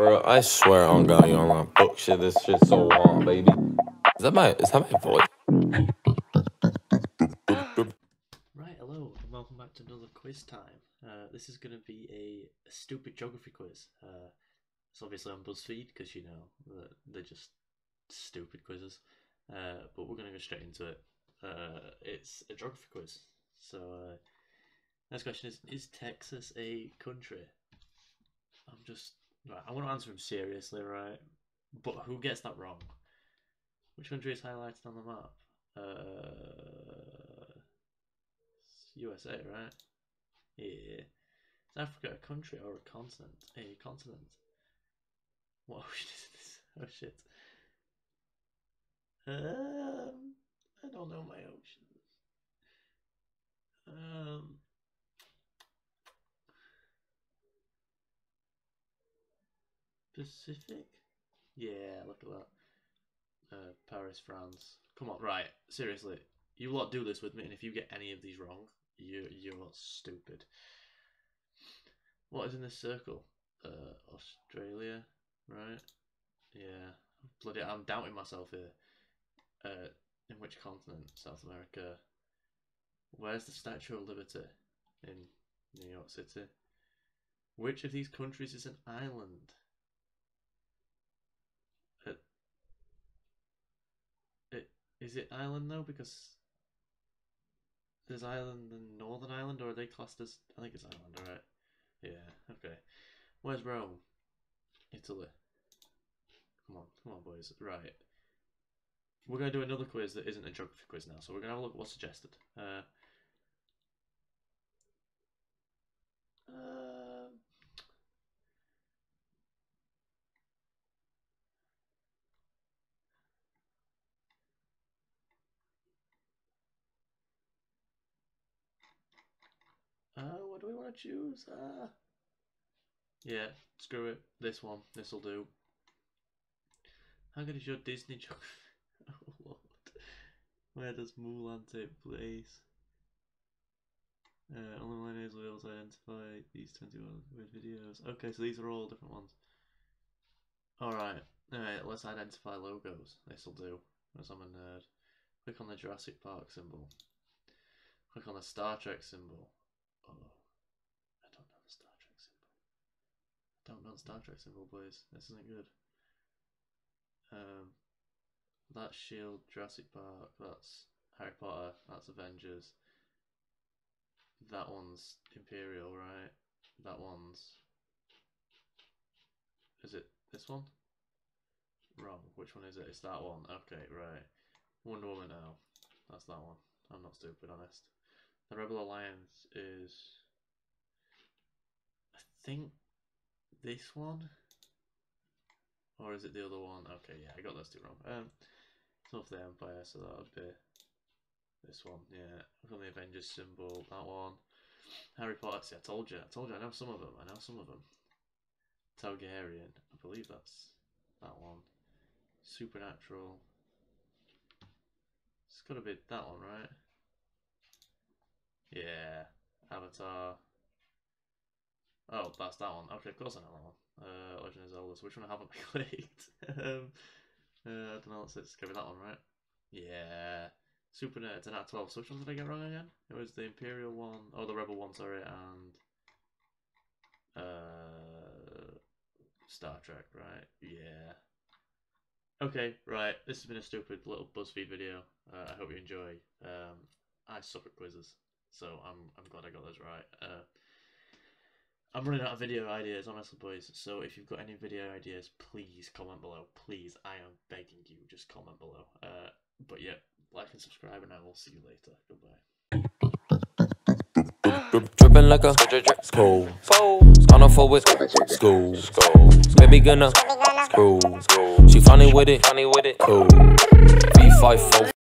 Bro, I swear on God, you online book shit. This shit's so long, baby. Is that my voice? Right, hello, and welcome back to another quiz time. This is going to be a stupid geography quiz. It's obviously on BuzzFeed, because you know, they're just stupid quizzes. But we're going to go straight into it. It's a geography quiz. So, next question is Texas a country? I want to answer them seriously, right? But who gets that wrong? Which country is highlighted on the map? USA, right? Yeah. Is Africa a country or a continent? A continent. What ocean is this? Oh shit. I don't know my oceans. Pacific? Yeah, look at that. Paris, France. Come on, right, seriously. You lot do this with me, and if you get any of these wrong, you're stupid. What is in this circle? Australia, right? Yeah. Bloody, I'm doubting myself here. In which continent? South America. Where's the Statue of Liberty? In New York City. Which of these countries is an island? Is it island though? Because there's island and Northern Ireland, or are they classed as? I think it's island, alright. Yeah, okay. Where's Rome? Italy. Come on, boys. Right. We're going to do another quiz that isn't a geography quiz now, so we're going to have a look at what's suggested. What do we want to choose? Yeah, screw it. This one. This'll do. How good is your Disney geography? Oh lord. Where does Mulan take place? Only millennials will be able to identify these 21 weird videos. Okay, so these are all different ones. Alright, let's identify logos. This'll do. Because I'm a nerd. Click on the Jurassic Park symbol. Click on the Star Trek symbol. I don't know the Star Trek symbol. Boys. This isn't good. That's S.H.I.E.L.D., Jurassic Park, that's Harry Potter, that's Avengers. That one's Imperial, right? That one's... Is it this one? Wrong. Which one is it? It's that one. Okay, right. Wonder Woman now. That's that one. I'm not stupid, honest. The Rebel Alliance is, I think, this one, or is it the other one? Okay, yeah, I got those two wrong. It's off the Empire, so that would be this one. Yeah, I've got the Avengers symbol, that one. Harry Potter. See, I told you, I know some of them. Targaryen, I believe that's that one. Supernatural. It's got to be that one, right? Yeah, Avatar. Oh, that's that one. Okay, of course I know that one. Legend of Zelda. So which one haven't I clicked? I don't know. It's gonna be that one, right? Yeah. Supernatural. And at 12. So which one did I get wrong again? It was the Imperial one. Oh, the Rebel one. Sorry, and Star Trek, right? Yeah. Okay, right. This has been a stupid little BuzzFeed video. I hope you enjoy. I suck at quizzes. So I'm glad I got those right. I'm running out of video ideas, honestly, boys. So if you've got any video ideas, please comment below. Please, I am begging you, just comment below. But yeah, like and subscribe, and I will see you later. Goodbye. Dripping like a school. On a four with school. Baby gonna school. She funny with it. Cool. 354.